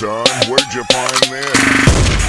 son, where'd you find this?